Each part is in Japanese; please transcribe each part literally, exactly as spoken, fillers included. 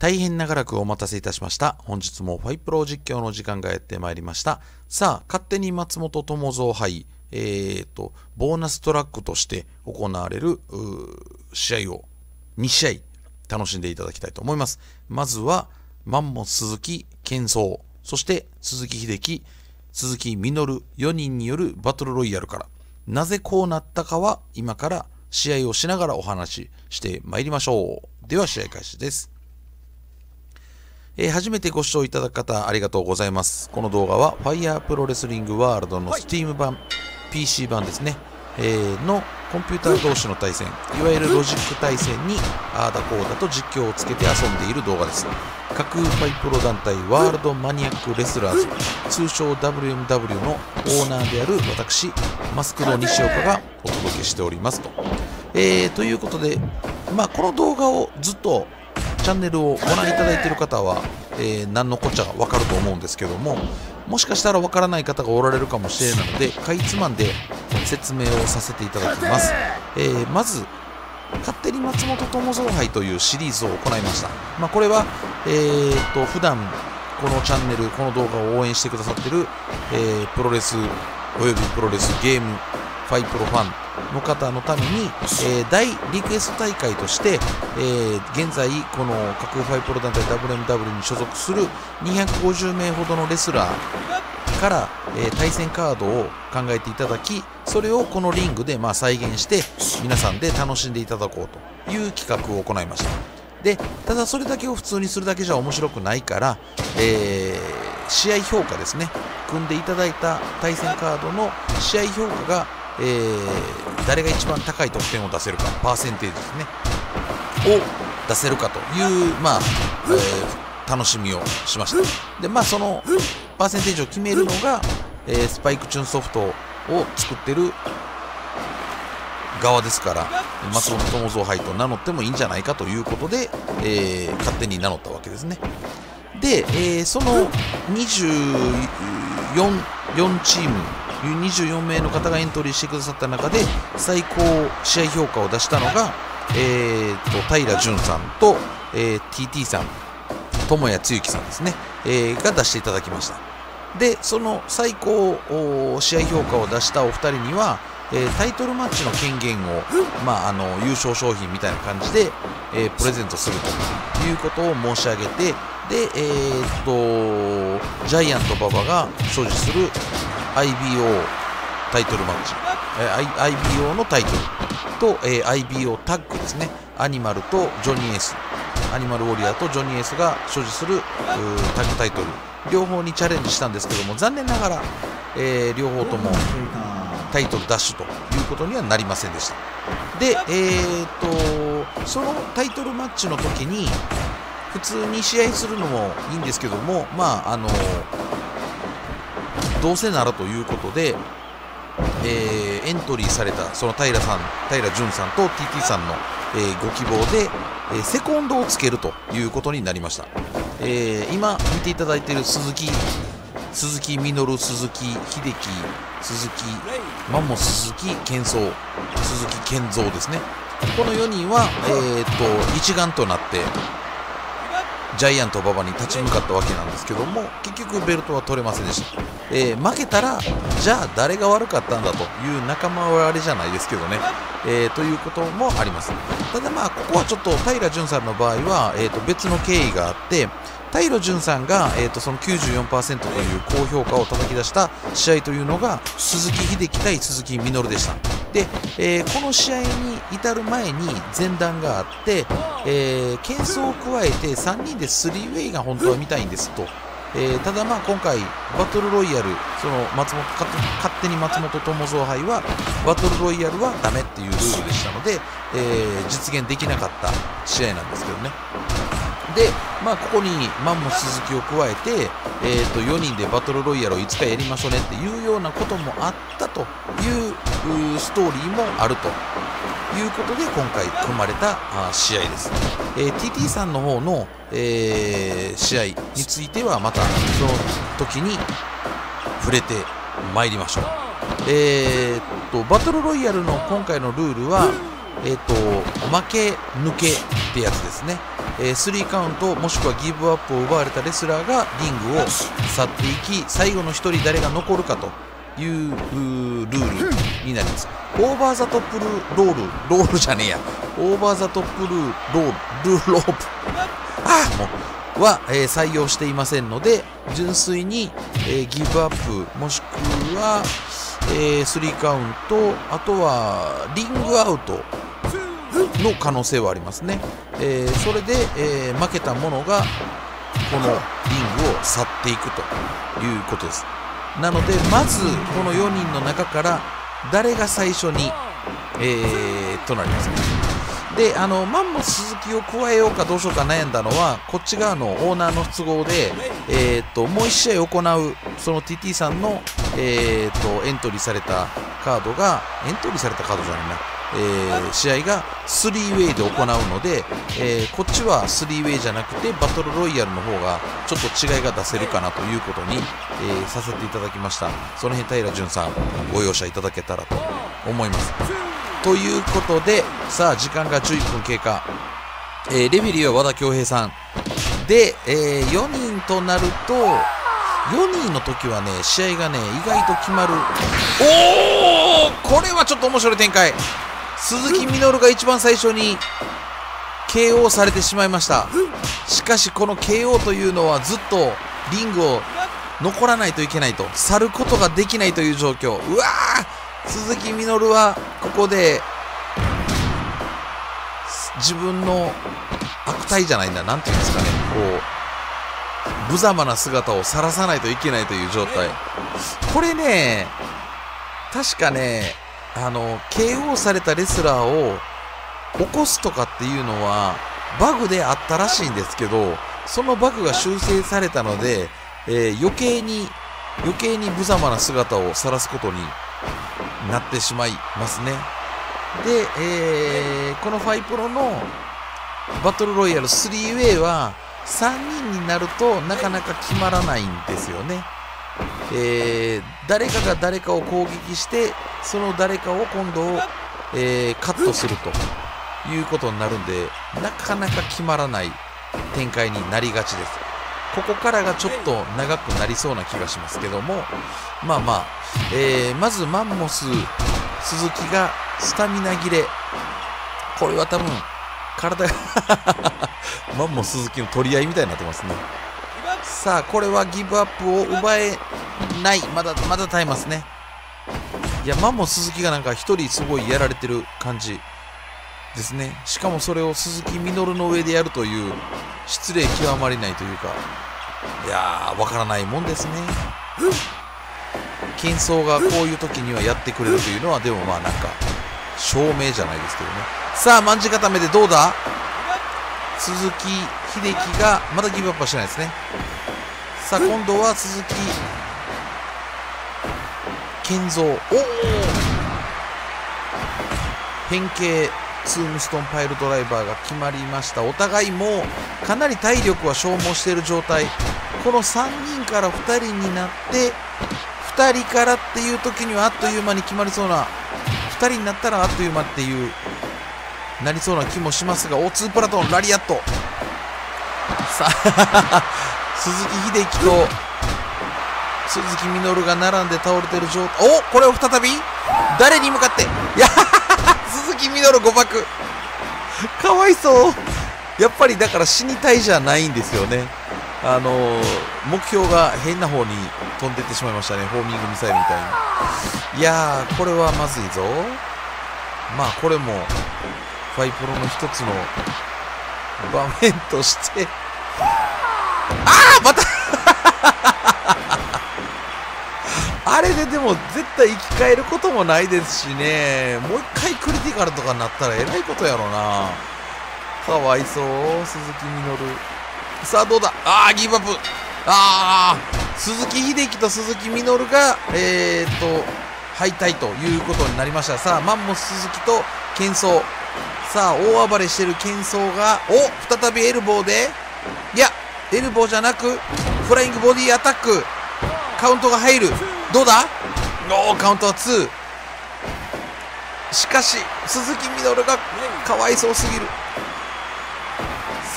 大変長らくお待たせいたしました。本日もファイプロ実況の時間がやってまいりました。さあ、勝手に松本智蔵杯、えーと、ボーナストラックとして行われる試合をに試合楽しんでいただきたいと思います。まずは、マンモス鈴木健三、そして鈴木秀樹、鈴木実、よにんによるバトルロイヤルから、なぜこうなったかは今から試合をしながらお話ししてまいりましょう。では試合開始です。えー、初めてご視聴いただく方ありがとうございます。この動画は Fire プロレスリングワールドの Steam 版、ピーシー 版ですね、えー、のコンピューター同士の対戦、いわゆるロジック対戦にああだこうだと実況をつけて遊んでいる動画です。架空ファイプロ団体ワールドマニアックレスラーズ、通称 ダブリューエムダブリュー のオーナーである私、マスクド西岡がお届けしておりますと。えー、ということで、まあ、この動画をずっとチャンネルをご覧いただいている方は、えー、何のこっちゃ分かると思うんですけども、もしかしたら分からない方がおられるかもしれないので、かいつまんで説明をさせていただきます。えー、まず勝手に松本智蔵杯というシリーズを行いました。まあ、これは、えー、と普段このチャンネル、この動画を応援してくださっている、えー、プロレスおよびプロレスゲームファイプロファンの方のために、えー、大リクエスト大会として、えー、現在この架空ファイプロ団体 ダブリューエムダブリュー に所属するにひゃくごじゅうめいほどのレスラーから、えー、対戦カードを考えていただき、それをこのリングでまあ再現して皆さんで楽しんでいただこうという企画を行いました。でただそれだけを普通にするだけじゃ面白くないから、えー、試合評価ですね、組んでいただいた対戦カードの試合評価がえー、誰が一番高い得点を出せるか、パーセンテージですねを出せるかという、まあえー、楽しみをしました。で、まあ、そのパーセンテージを決めるのが、えー、スパイクチューンソフトを作ってる側ですから、松本智蔵杯と名乗ってもいいんじゃないかということで、えー、勝手に名乗ったわけですね。で、えー、そのにじゅうよんチームにじゅうよんめいの方がエントリーしてくださった中で最高試合評価を出したのが、えー、と平純さんと、えー、ティーティー さん、友谷つゆきさんですね、えー、が出していただきました。でその最高試合評価を出したお二人には、えー、タイトルマッチの権限を、まあ、あの優勝賞品みたいな感じで、えー、プレゼントするということを申し上げて、で、えー、っとジャイアント馬場が所持するアイビーオー タイトルマッチ、えー、アイビーオー のタイトルと、えー、アイビーオー タッグですね、アニマルとジョニーエース、アニマルウォリアーとジョニーエースが所持するタッグタイトル、両方にチャレンジしたんですけども、残念ながら、えー、両方ともタイトル奪取ということにはなりませんでした。で、えー、っとそのタイトルマッチの時に普通に試合するのもいいんですけども、まああのどうせならということで、えー、エントリーされたその平さん、平純さんと ティーティー さんの、えー、ご希望で、えー、セコンドをつけるということになりました。えー、今見ていただいている鈴木鈴木実、鈴木秀樹、鈴木マモ、鈴木健三、鈴木健三ですね、このよにんは、えー、っと一丸となってジャイアント馬場に立ち向かったわけなんですけども、結局ベルトは取れませんでした。えー、負けたらじゃあ誰が悪かったんだという仲間割れじゃないですけどね、えー、ということもあります。ただまあここはちょっと平純さんの場合は、えー、と別の経緯があって、平純さんが、えー、とその きゅうじゅうよんパーセント という高評価を叩き出した試合というのが鈴木秀樹対鈴木実でした。で、えー、この試合に至る前に前段があって、えー、喧騒を加えてさんにんで スリーウェイ が本当は見たいんですと。えー、ただまあ今回バトルロイヤル、その松本勝手に松本智蔵杯はバトルロイヤルはダメっていうルールでしたので、えー、実現できなかった試合なんですけどね。で、まあ、ここにマンモス鈴木を加えて、えー、とよにんでバトルロイヤルをいつかやりましょうねっていうようなこともあったというストーリーもあるということで今回組まれた試合です。えー、ティーティー さんの方の、えー、試合についてはまたその時に触れてまいりましょう。えー、とバトルロイヤルの今回のルールは、えー、と負け抜けってやつですね。スリーカウントもしくはギブアップを奪われたレスラーがリングを去っていき、最後のひとり誰が残るかというルールになります。オーバーザトップルロールロールじゃねえやオーバーザトップルロールルーロープあもうは、えー、採用していませんので、純粋に、えー、ギブアップもしくは、えー、スリーカウント、あとはリングアウトの可能性はありますね。えー、それで、えー、負けた者がこのリングを去っていくということです。なのでまずこのよにんの中から誰が最初に、えー、となりますね。で、あのマンモス鈴木を加えようかどうしようか悩んだのは、こっち側のオーナーの都合で、えー、ともういち試合行うその ティーティー さんの、えー、とエントリーされたカードがエントリーされたカードじゃないな。えー、試合がスリーウェイで行うので、えー、こっちはスリーウェイじゃなくてバトルロイヤルの方がちょっと違いが出せるかなということに、えー、させていただきました。その辺平純さんご容赦いただけたらと思います。ということで、さあ時間がじゅういっぷん経過、えー、レフェリーは和田恭平さんで、えー、よにんとなるとよにんの時はね、試合がね意外と決まる。おお、これはちょっと面白い展開。鈴木みのるが一番最初に ケーオー されてしまいました。しかしこの ケーオー というのはずっとリングを残らないといけないと、去ることができないという状況。うわー、鈴木みのるはここで自分の悪態じゃないんだ、なんていうんですかね、こう無様な姿をさらさないといけないという状態。これね、確かね、あの ケーオー されたレスラーを起こすとかっていうのはバグであったらしいんですけど、そのバグが修正されたので、えー、余計に余計に無様な姿を晒すことになってしまいますね。で、えー、このファイプロのバトルロイヤル スリーウェイ はさんにんになるとなかなか決まらないんですよね。えー、誰かが誰かを攻撃して、その誰かを今度、えー、カットするということになるんで、なかなか決まらない展開になりがちです。ここからがちょっと長くなりそうな気がしますけども、まあまあ、えー、まずマンモス鈴木がスタミナ切れ、これは多分体がマンモス鈴木の取り合いみたいになってますね。さあこれはギブアップを奪えない、まだまだ耐えますね。いや、マンモス鈴木がなんか一人すごいやられてる感じですね。しかもそれを鈴木みのるの上でやるという、失礼極まりないというか、いやー、わからないもんですね。喧騒がこういう時にはやってくれるというのは、でもまあなんか証明じゃないですけどね。さあ卍固めでどうだ、鈴木秀樹がまだギブアップはしてないですね。さあ今度は鈴木健三、おお変形ツームストンパイルドライバーが決まりました。お互いもうかなり体力は消耗している状態。このさんにんからふたりになって、ふたりからっていう時にはあっという間に決まりそうな、ふたりになったらあっという間っていうなりそうな気もしますが、オーツー プラトンラリアット、さあ鈴木秀樹と鈴木みのるが並んで倒れてる状態。お、これを再び誰に向かって、いや鈴木みのる誤爆、かわいそう。やっぱりだから死にたいじゃないんですよね。あのー、目標が変な方に飛んでいってしまいましたね、ホーミングミサイルみたいに。いやー、これはまずいぞ。まあこれもファイプロの一つの場面として、ああまたあれででも絶対生き返ることもないですしね、もう一回クリティカルとかになったらえらいことやろな。かわいそう鈴木みのる。さあどうだ、ああギブアップ、ああ鈴木秀樹と鈴木みのるがえー、っと敗退ということになりました。さあマンモス鈴木と喧騒、さあ大暴れしてる喧騒が、お再びエルボーで、いやエルボーじゃなくフライングボディアタック、カウントが入る、どうだ、おーカウントはツー。しかし鈴木みのるがかわいそうすぎる。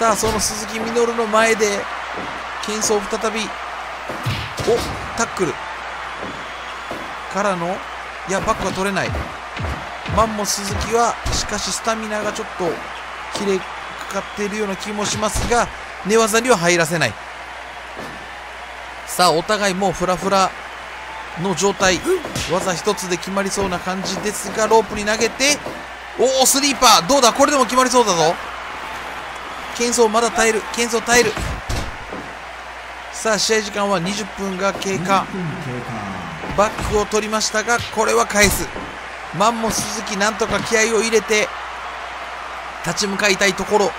さあ、その鈴木みのるの前でけん制再び、おタックルからの、いやバックは取れない。マンモ鈴木はしかしスタミナがちょっと切れかかっているような気もしますが、寝技には入らせない。さあ、お互いもうフラフラの状態、技一つで決まりそうな感じですが、ロープに投げて、おおスリーパー、どうだこれでも決まりそうだぞ。けん制まだ耐える、けん制耐える。さあ、試合時間はにじゅっぷんが経過。バックを取りましたが、これは返す。マンモ鈴木なんとか気合を入れて立ち向かいたいところ。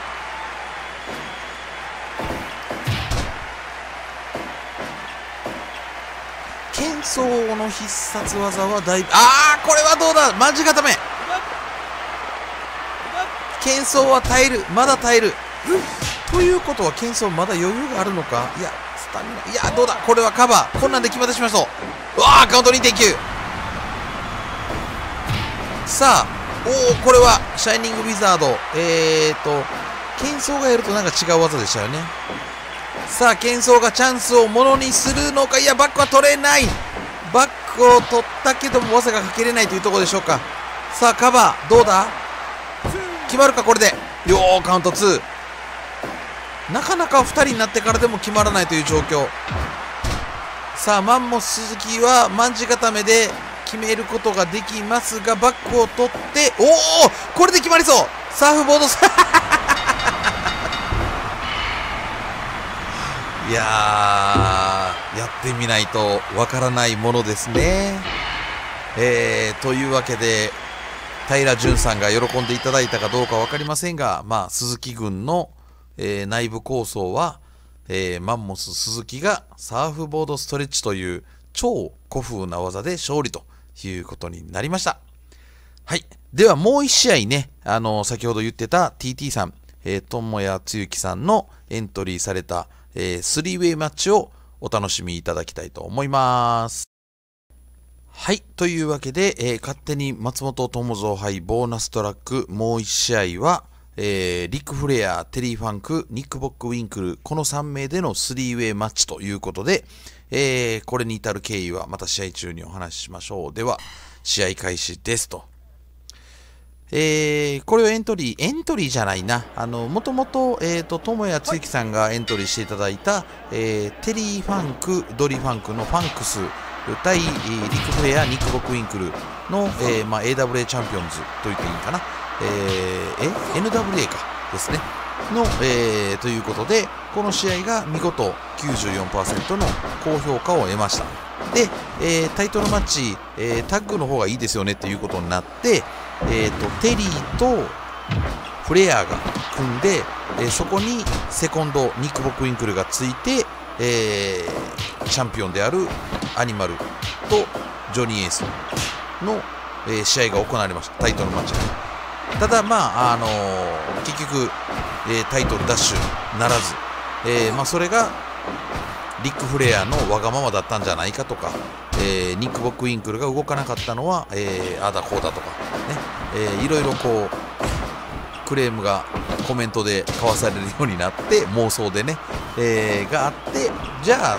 けん制の必殺技はだいぶ、ああこれはどうだ、まんじ固め。けん制は耐える、まだ耐える。ということはけん制まだ余裕があるのか。いやスタミナ、いやどうだこれはカバー、こんなんで決まってしまいそう。うわあカウント にてんきゅう。さあ、おおこれはシャイニングウィザード、えーとけん制がやるとなんか違う技でしたよね。さあ、けん制がチャンスをものにするのか。いやバックは取れない。バックを取ったけども技がかけれないというところでしょうか。さあ、カバーどうだ、決まるかこれで。よーカウントに、なかなかふたりになってからでも決まらないという状況。さあ、マンモス鈴木はまんじ固めで決めることができますが、バックを取って、おおこれで決まりそう。サーフボードいやー、やってみないとわからないものですね。えー、というわけで平純さんが喜んでいただいたかどうか分かりませんが、まあ、鈴木軍の、えー、内部構想は、えー、マンモス鈴木がサーフボードストレッチという超古風な技で勝利ということになりました。はい。ではもう一試合ね、あの、先ほど言ってた ティーティー さん、えー、友谷つゆきさんのエントリーされた、えー、スリーウェイマッチをお楽しみいただきたいと思います。はい。というわけで、えー、勝手に松本友蔵杯ボーナストラック、もう一試合は、えー、リック・フレア、テリー・ファンク、ニック・ボック・ウィンクル、このさんめいでの スリーウェイマッチということで、えー、これに至る経緯はまた試合中にお話ししましょう。では、試合開始ですと。えー、これをエントリー、エントリーじゃないな。あの、もともと、えーと、友谷つゆきさんがエントリーしていただいた、えー、テリー・ファンク、ドリー・ファンクのファンクス対、えー、リック・フレア、ニック・ボック・ウィンクルの、えーまあ、エーダブリューエー チャンピオンズと言っていいかな。えー、え エヌダブリューエー かですねの、えー、ということで、この試合が見事 きゅうじゅうよんパーセント の高評価を得ました。で、えー、タイトルマッチ、えー、タッグの方がいいですよねということになって、えー、とテリーとフレアが組んで、えー、そこにセコンドニック・ボック・ウィンクルがついて、えー、チャンピオンであるアニマルとジョニー・エースの、えー、試合が行われました。タイトルマッチで、ただ、まああのー、結局、えー、タイトル奪取ならず、えーまあ、それがリック・フレアのわがままだったんじゃないかとか、えー、ニック・ボック・ウィンクルが動かなかったのは、えー、ああだこうだとか、ねえー、いろいろこうクレームがコメントで交わされるようになって、妄想でね、えー、があって、じゃあ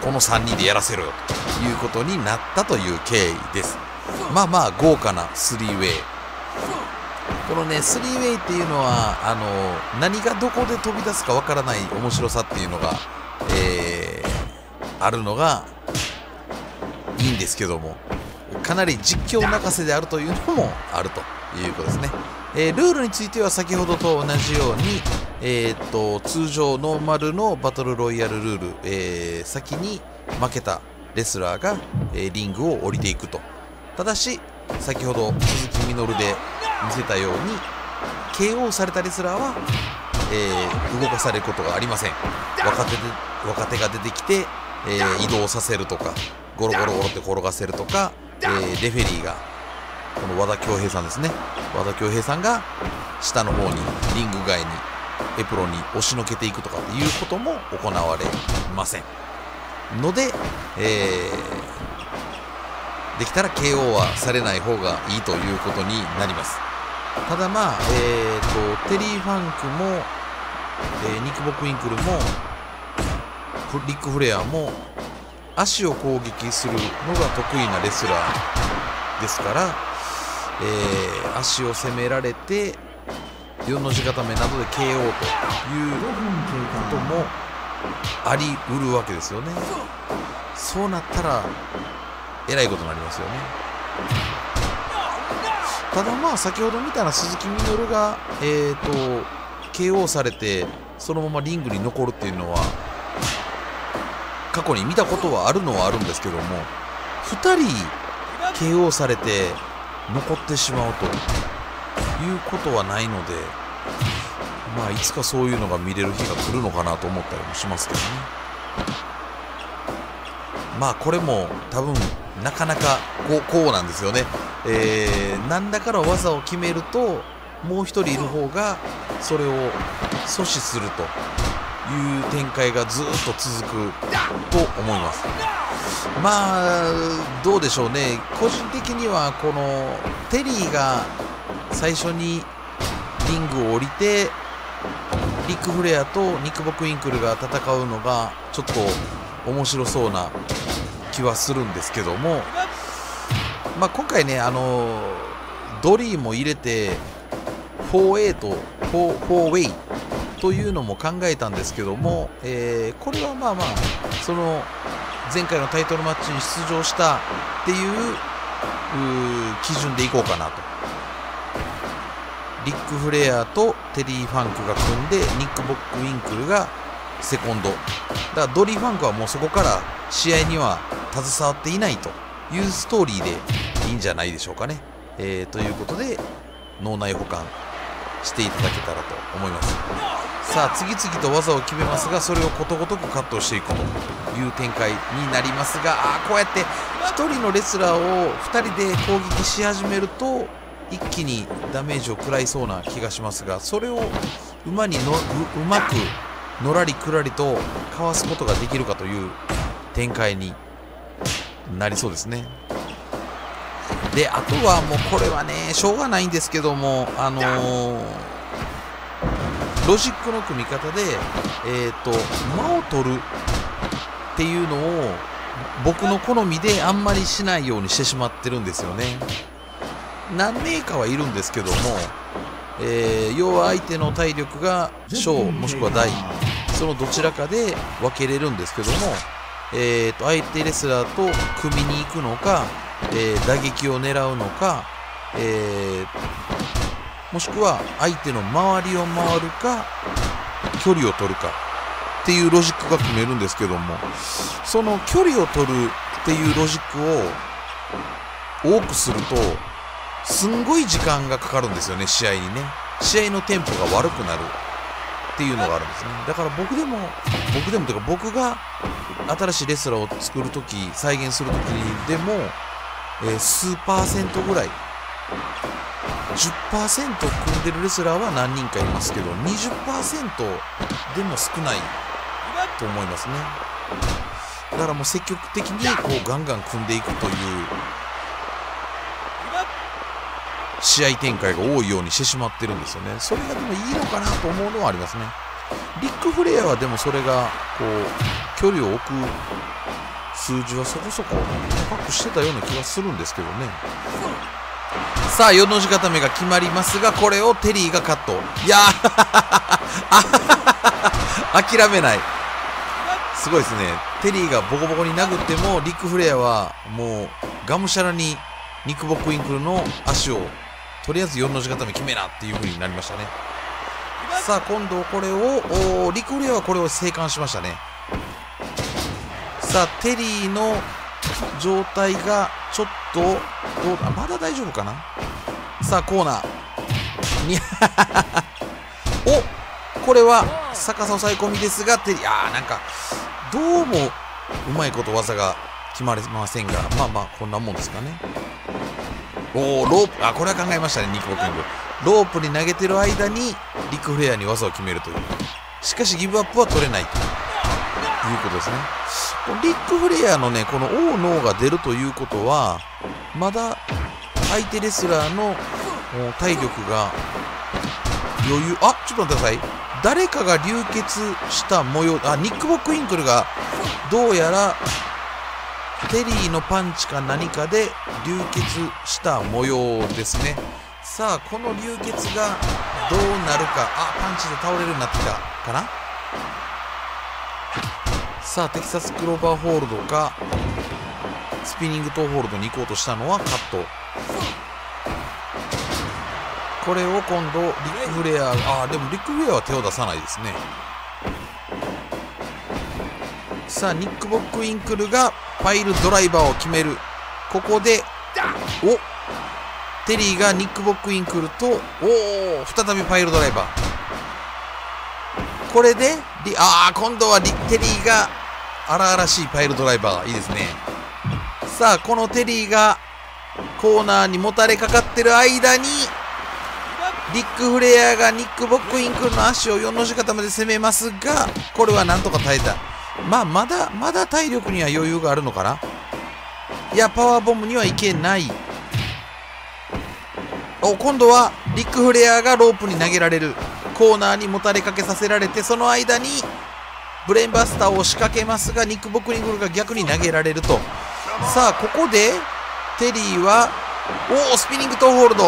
このさんにんでやらせろよということになったという経緯です。まあまあ豪華な スリーウェイ、このね スリーウェイっていうのはあの何がどこで飛び出すかわからない面白さっていうのが、えー、あるのがいいんですけども、かなり実況泣かせであるというのもあるということですね。えー、ルールについては先ほどと同じように、えー、っと通常ノーマルのバトルロイヤルルール、えー、先に負けたレスラーが、えー、リングを降りていくと。ただし先ほど鈴木みのるで見せたように ケーオー されたレスラーは、えー、動かされることがありません。若手で若手が出てきて、えー、移動させるとかゴロゴロゴロって転がせるとか、えー、レフェリーがこの和田恭平さんですね、和田恭平さんが下の方にリング外にエプロンに押しのけていくとかっていうことも行われませんので、えー、できたら ケーオー はされない方がいいということになります。ただまあ、えーと、テリー・ファンクもえー、ニック・ボックウィンクルもリック・フレアも足を攻撃するのが得意なレスラーですから、えー、足を攻められてよんの字固めなどで ケーオー ということもありうるわけですよね。そうなったらえらいことになりますよね。ただ、まあ先ほどみたいな鈴木みのるが、えー、と ケーオー されてそのままリングに残るっていうのは過去に見たことはあるのはあるんですけども、ふたり ケーオー されて残ってしまうということはないので、まあいつかそういうのが見れる日が来るのかなと思ったりもしますけどね。まあこれも多分なかなかこう、こうなんですよね。えー、何らかの技を決めるともうひとりいる方がそれを阻止するという展開がずっと続くと思います。まあどうでしょうね。個人的にはこのテリーが最初にリングを降りてリック・フレアとニック・ボックウィンクルが戦うのがちょっと面白そうな気はするんですけども、まあ、今回ね、あのドリーも入れて フォーエー と フォーウェイというのも考えたんですけども、えー、これはまあまあその前回のタイトルマッチに出場したっていう、う基準でいこうかなと。リック・フレアとテリー・ファンクが組んでニック・ボック・ウィンクルがセコンドだからドリー・ファンクはもうそこから試合には携わっていないというストーリーでいいんじゃないでしょうかね。えー、ということで脳内補完していただけたらと思います。さあ次々と技を決めますが、それをことごとくカットしていくという展開になりますが、あこうやってひとりのレスラーをふたりで攻撃し始めると一気にダメージを食らいそうな気がしますが、それを馬にの う, うまくのらりくらりとかわすことができるかという展開になりそうですね。であとはもうこれはねしょうがないんですけども、あのー、ロジックの組み方で、えー、と間を取るっていうのを僕の好みであんまりしないようにしてしまってるんですよね。何名かはいるんですけども、えー、要は相手の体力が小もしくは大、そのどちらかで分けれるんですけども、えー、と相手レスラーと組みに行くのか、えー、打撃を狙うのか、えー、もしくは相手の周りを回るか距離を取るかっていうロジックが組めるんですけども、その距離を取るっていうロジックを多くするとすんごい時間がかかるんですよね、試合にね。試合のテンポが悪くなるっていうのがあるんですね。だから僕でも僕でもというか僕が新しいレスラーを作るとき、再現するときにでも、えー、数パーセントぐらい じゅっパーセント 組んでるレスラーは何人かいますけど にじゅっパーセント でも少ないと思いますね。だからもう積極的にこうガンガン組んでいくという試合展開が多いようにしてしまってるんですよね。それがでもいいのかなと思うのはありますね。リック・フレアはでもそれがこう距離を置く数字はそこそこ高くしてたような気がするんですけどね。さあよんの字固めが決まりますが、これをテリーがカット。いやー諦めない、すごいですね。テリーがボコボコに殴ってもリック・フレアはもうがむしゃらにニック・ボックウィンクルの足をとりあえずよんの字固め決めなっていう風になりましたね。さあ今度これをリクレアはこれを生還しましたね。さあテリーの状態がちょっとどうだ、まだ大丈夫かな。さあコーナーにおこれは逆さ抑え込みですが、テリーあーなんかどうもうまいこと技が決まりませんが、まあまあこんなもんですかね。おーロープ、あこれは考えましたね。ニック・ボックウィンクルロープに投げてる間にリック・フレアに技を決めるという、しかしギブアップは取れないということですね。リック・フレアのねこの オー ノーが出るということはまだ相手レスラーの体力が余裕、あちょっと待ってください、誰かが流血した模様。あ、ニック・ボックウィンクルがどうやらテリーのパンチか何かで流血した模様ですね。さあこの流血がどうなるか。あ、パンチで倒れるようになってきたかな。さあテキサスクローバーホールドかスピニングトーホールドに行こうとしたのはカット。これを今度リック・フレア、あーでもリック・フレアは手を出さないですね。さあニック・ボック・ウィンクルがパイルドライバーを決める。ここでおテリーがニック・ボック・ウィンクルとおお再びパイルドライバー。これでリあー今度はリテリーが荒々しいパイルドライバー、いいですね。さあこのテリーがコーナーにもたれかかってる間にリック・フレアがニック・ボック・ウィンクルの足をよんの字固めで攻めますが、これはなんとか耐えた。まあまだまだ体力には余裕があるのかな。いやパワーボムにはいけない。お今度はリック・フレアがロープに投げられる。コーナーにもたれかけさせられて、その間にブレインバスターを仕掛けますがニック・ボック・ウィンクルが逆に投げられると。さあここでテリーはおおスピニングトーホールド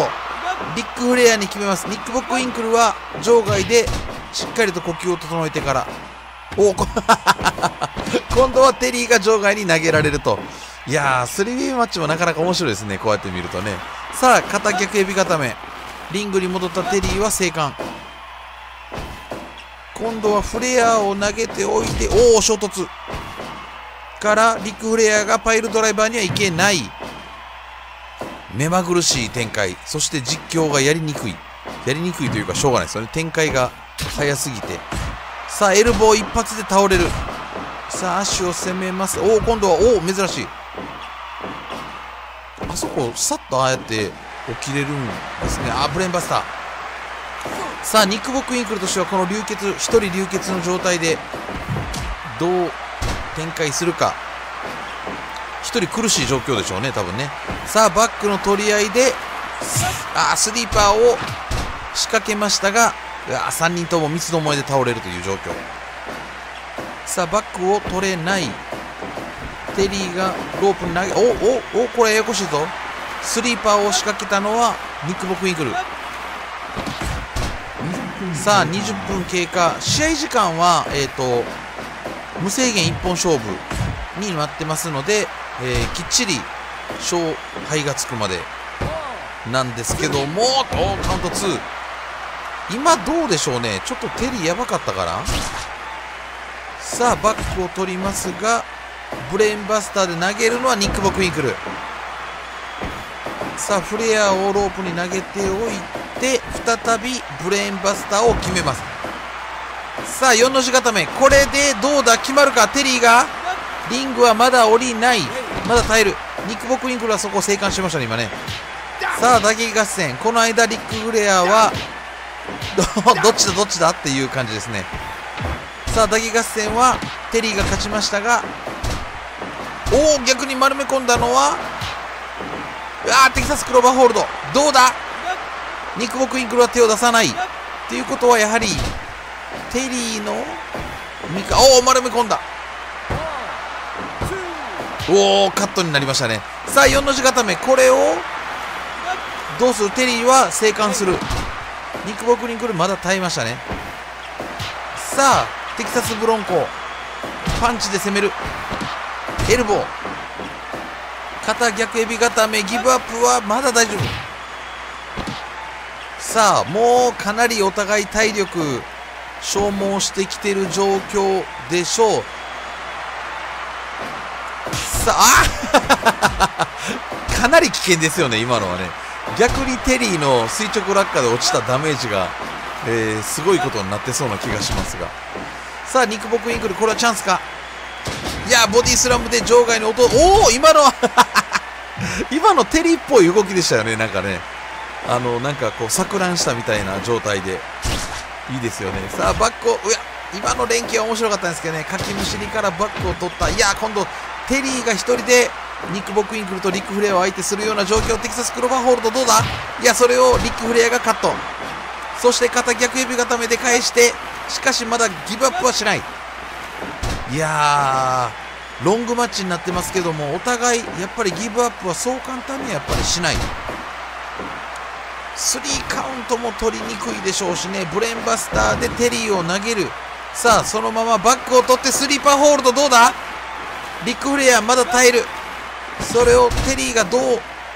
リック・フレアに決めます。ニック・ボック・ウィンクルは場外でしっかりと呼吸を整えてからお今度はテリーが場外に投げられると。いやー スリーウェイ マッチもなかなか面白いですね、こうやって見るとね。さあ肩逆エビ固め、リングに戻ったテリーは生還。今度はフレアを投げておいておお衝突からリック・フレアがパイルドライバーにはいけない。目まぐるしい展開、そして実況がやりにくいやりにくいというかしょうがないですよね、展開が早すぎて。さあエルボー一発で倒れる。さあ足を攻めます。おお今度はおお珍しい、あそこさっとああやって起きれるんですね。あブレーンバスター。さあニック・ボック・ウィンクルとしてはこの流血ひとり流血の状態でどう展開するか。一人苦しい状況でしょうね、多分ね。さあバックの取り合いであスリーパーを仕掛けましたが、あさんにんとも三つどもえで倒れるという状況。さあバックを取れないテリーがロープに投げおおおこれややこしいぞ。スリーパーを仕掛けたのはニック・ボック・ウィンクル。さあにじゅっぷん経過、試合時間は、えー、と無制限一本勝負になってますので、えー、きっちり勝敗がつくまでなんですけども、カウントツー。今どうでしょうね、ちょっとテリーやばかったから。さあバックを取りますがブレインバスターで投げるのはニック・ボック・ウィンクル。さあフレアをロープに投げておいて再びブレインバスターを決めます。さあよんの字固め、これでどうだ決まるか。テリーがリングはまだ降りない、まだ耐える。ニック・ボック・ウィンクルはそこを生還しましたね、今ね。さあ打撃合戦、この間リック・フレアは ど, どっちだどっちだっていう感じですね。さあ打撃合戦はテリーが勝ちましたが、おお逆に丸め込んだのはあテキサス・クローバーホールド。どうだニック・ボック・ウィンクルは手を出さないっていうことはやはりテリーのミカおお丸め込んだ。おーカットになりましたね。さあよんの字固め、これをどうする。テリーは生還する。ニック・ボック・ウィンクルまだ耐えましたね。さあテキサスブロンコパンチで攻める。エルボー肩逆エビ固め、ギブアップはまだ大丈夫。さあもうかなりお互い体力消耗してきてる状況でしょう。あかなり危険ですよね、今のはね。逆にテリーの垂直落下で落ちたダメージが、えー、すごいことになってそうな気がしますが。さあニック・ボック・ウィンクル、これはチャンスか。いやボディスラムで場外に音、おお今の今のテリーっぽい動きでしたよね、なんかね、あのなんかこう錯乱したみたいな状態でいいですよね。さあバックを、いや今の連携は面白かったんですけどね、かきむしりからバックを取った。いや今度テリーがひとりでニック・ボック・ウィンクルとリック・フレアを相手するような状況。テキサス・クローバーホールドどうだ。いやそれをリック・フレアがカット、そして肩逆指固めで返してしかしまだギブアップはしない。いやー、ロングマッチになってますけども、お互いやっぱりギブアップはそう簡単にはやっぱりしない。スリーカウントも取りにくいでしょうしね。ブレーンバスターでテリーを投げる。さあそのままバックを取ってスリーパーホールド、どうだ。ビッグフレアまだ耐える。それをテリーがどう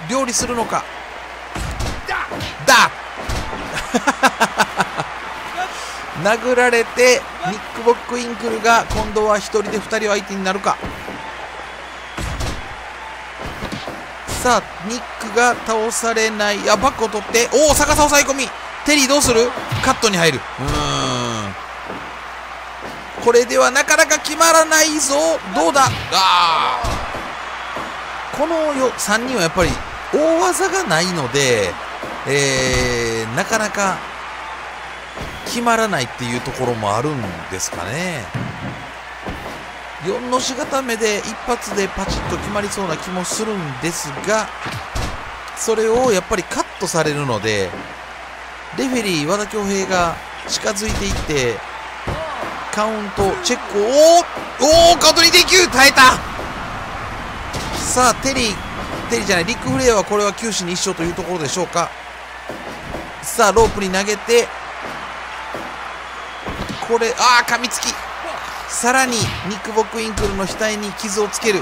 料理するのか。だ殴られてニック・ボック・インクルが今度はひとりでふたり相手になるか。さあニックが倒されない。あ、バックを取って、おお、逆さ抑え込み。テリーどうする。カットに入る。うーん、これではなかなか決まらないぞ。どうだ。あー、このさんにんはやっぱり大技がないので、えー、なかなか決まらないっていうところもあるんですかね。よんの字固めで一発でパチッと決まりそうな気もするんですが、それをやっぱりカットされるので、レフェリー和田恭平が近づいていってカウントチェックを、おお、カウントにてんきゅう、耐えた。さあテリーテリーじゃない、リック・フレアはこれは九死に一生というところでしょうか。さあロープに投げて、これ、あー、噛みつき。さらにニック・ボック・インクルの額に傷をつける。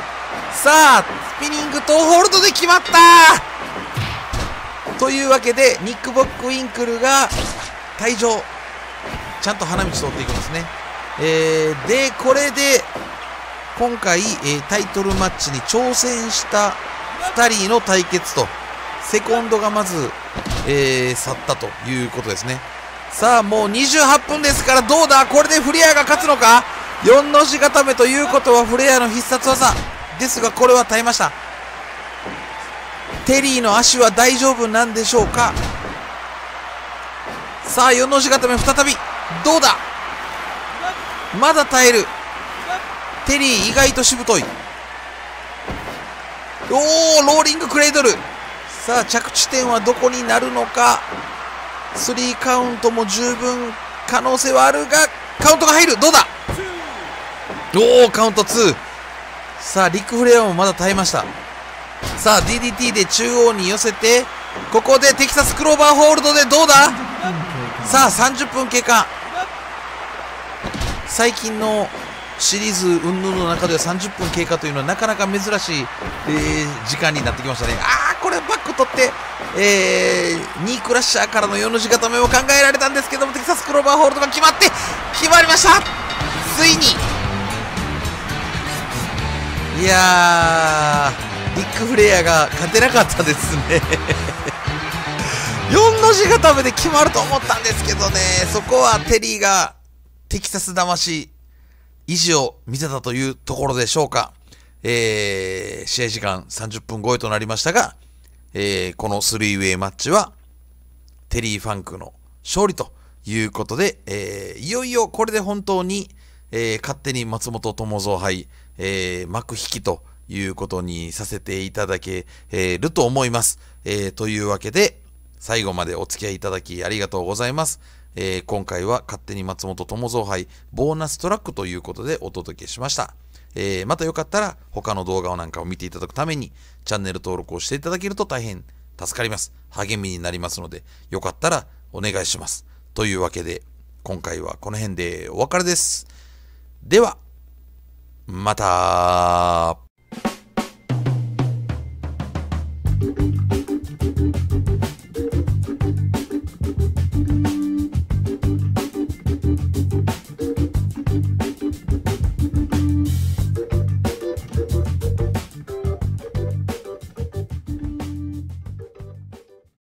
さあスピニングとホールドで決まった。というわけでニック・ボック・インクルが退場。ちゃんと花道通っていくんですね。えー、でこれで今回、えー、タイトルマッチに挑戦したふたりの対決と、セコンドがまず、えー、去ったということですね。さあもうにじゅうはっぷんですから、どうだ。これでフレアが勝つのか。よんの字固めということはフレアの必殺技ですが、これは耐えました。テリーの足は大丈夫なんでしょうか。さあよんの字固め再び、どうだ。まだ耐える。テリー意外としぶとい。おお、ローリングクレイドル。さあ着地点はどこになるのか。スリーカウントも十分可能性はあるが、カウントが入る。どうだ。おお、カウントに。さあリック・フレアもまだ耐えました。さあ ディーディーティー で中央に寄せて、ここでテキサスクローバーホールドで、どうだ。さあさんじゅっぷん経過。最近のシリーズ云々の中ではさんじゅっぷん経過というのはなかなか珍しい、えー、時間になってきましたね。ああ、これバック取って、えー、ニークラッシャーからのよんの字固めも考えられたんですけども、テキサスクローバーホールドが決まって、決まりました。ついに。いやー、ビッグフレアが勝てなかったですね。よんの字固めで決まると思ったんですけどね、そこはテリーがテキサス魂意地を見せたというところでしょうか。えー、試合時間さんじゅっぷん超えとなりましたが、えー、このスリーウェイマッチはテリー・ファンクの勝利ということで、えー、いよいよこれで本当に、えー、勝手に松本智蔵杯、えー、幕引きということにさせていただけると思います。えー、というわけで最後までお付き合いいただきありがとうございます。えー、今回は勝手に松本智蔵杯ボーナストラックということでお届けしました。えー、またよかったら他の動画をなんかを見ていただくためにチャンネル登録をしていただけると大変助かります。励みになりますので、よかったらお願いします。というわけで今回はこの辺でお別れです。では、また。